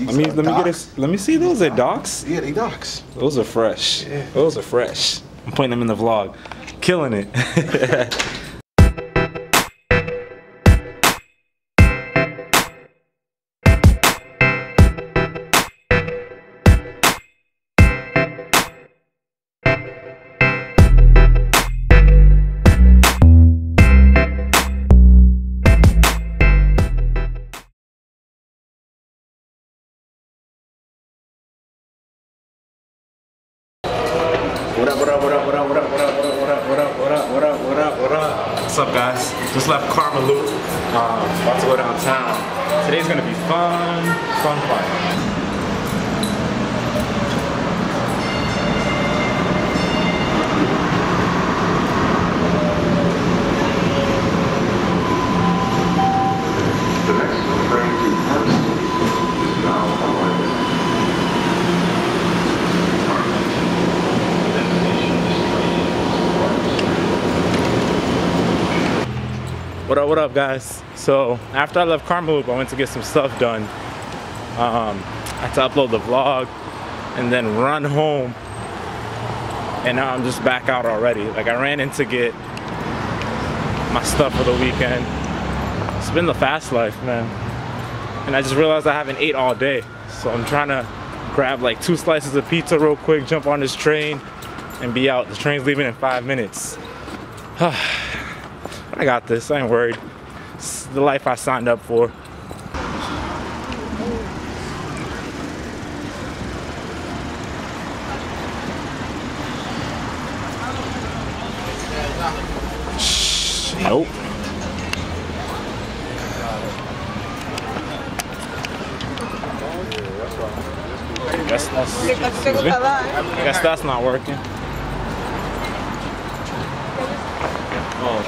Let me see those at Doc's. Yeah, they Doc's. Those are fresh. Yeah. Those are fresh. I'm putting them in the vlog. Killing it. What's up, guys? Just left Carmel Loop. About to go downtown. Today's gonna be fun, fun, fun. What up, guys? So after I left Carmel Loop, I went to get some stuff done. I had to upload the vlog and then run home, and now I'm just back out already. Like, I ran in to get my stuff for the weekend. It's been the fast life, man, and I just realized I haven't ate all day, so I'm trying to grab like 2 slices of pizza real quick, jump on this train and be out. The train's leaving in 5 minutes. I got this, I ain't worried. It's the life I signed up for. Nope. I guess that's not working. Oh.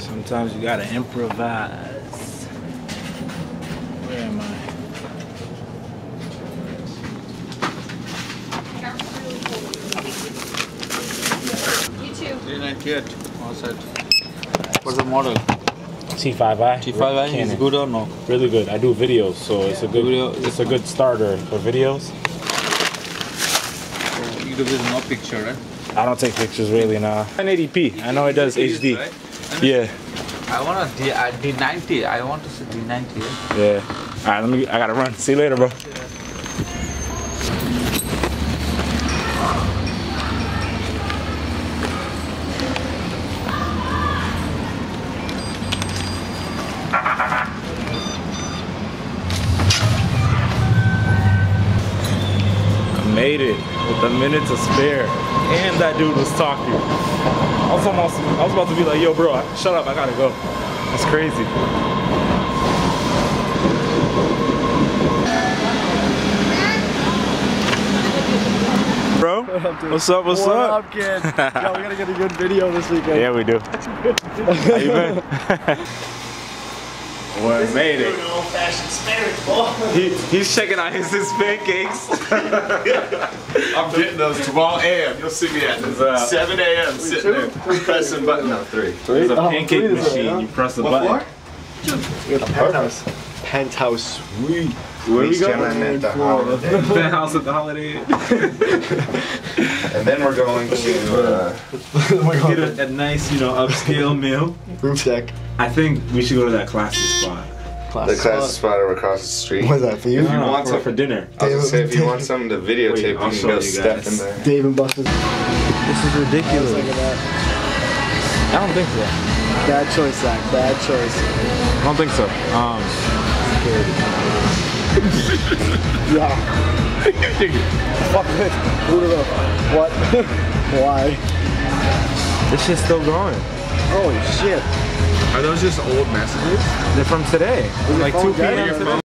Sometimes you gotta improvise. Where am I? You too. D90 kit, all set. What's the model? T5I. T5I is good or no? Really good. I do videos, so yeah. It's a good video. It's a good starter for videos. So you do this no picture, right? I don't take pictures really, nah. 1080p. I know it does HD. Right? I mean, yeah. I want a D90. I want to see D90. Yeah. All right, I gotta run. See you later, bro. I made it with a minute to spare, and that dude was talking. I was about to be like, yo, bro, shut up, I gotta go. That's crazy. Bro, what's up? Kids? Yo, we gotta get a good video this weekend. Yeah, we do. How you been? Well, we made it. He's checking out his pancakes. I'm getting those tomorrow a.m. You'll see me at 7 a.m. sitting there pressing buttons. No, 3. There's a pancake machine. Right, huh? You press the button. We have a penthouse. Penthouse suite. Where we going? Penthouse at the Holiday Inn. And then we're going to get a nice, upscale meal. Room check. I think we should go to that classy spot. The classy spot over across the street. What's that for you? If you want something for dinner. I was gonna say, if you want something to videotape, you can go step in there. Dave and Buster's. This is ridiculous. I don't think so. Bad choice, Zach. Bad choice. I don't think so. Yeah. Fuck it. What? Why? This shit's still going. Holy shit. Are those just old messages? They're from today. It's like 2 p.m. You stupid.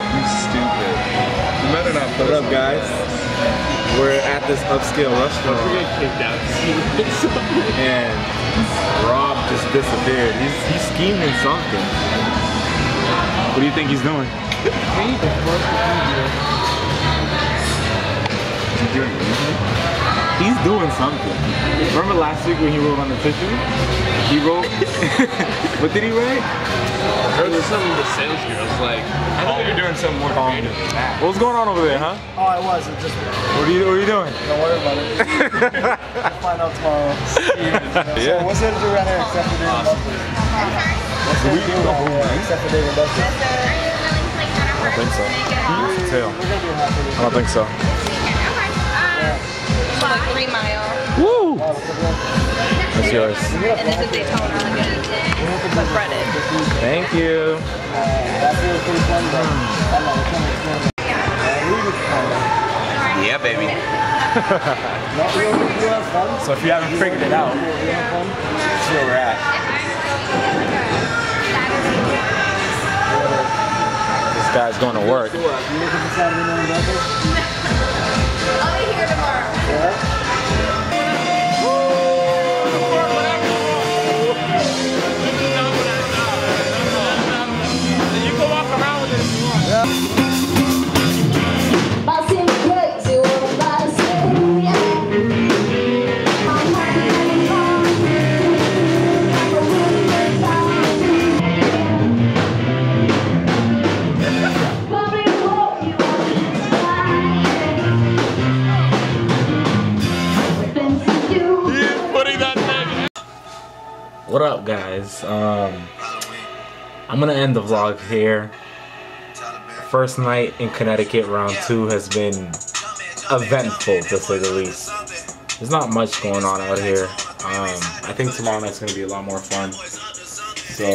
You better not put up, guys. We're at this upscale restaurant. We're getting kicked out. And Rob just disappeared. He's scheming something. What do you think he's doing? he's doing anything. He's doing something. Remember last week when he wrote on the tissue? He wrote, what did he write? I heard some of the sales girls like, I know you're doing some more creative than that. What's going on over there, huh? Oh, I was. It just. What are you doing? Don't worry about it. I'll find out tomorrow. Yeah. So what's there to do right here except for Dave and Buster's? What's there to do right here except for Dave and Buster's? I don't think so. I don't think so. So like 3 miles. Woo! That's yours. And this is Daytona again. But breaded. Thank you. Yeah, baby. So if you haven't figured it out, that's where we're at. This guy's going to work. What up, guys? I'm gonna end the vlog here. First night in Connecticut, round 2, has been eventful, to say the least. There's not much going on out here. I think tomorrow night's gonna be a lot more fun. So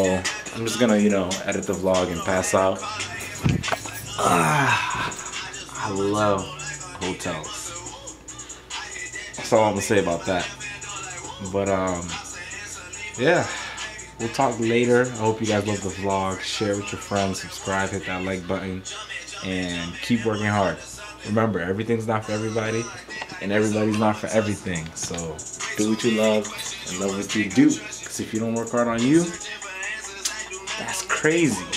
I'm just gonna, you know, edit the vlog and pass out. I love hotels. That's all I'm gonna say about that. But yeah, we'll talk later. I hope you guys love the vlog. Share with your friends, subscribe, hit that like button, and keep working hard. Remember, everything's not for everybody, and everybody's not for everything. So do what you love and love what you do. Because if you don't work hard on you, that's crazy.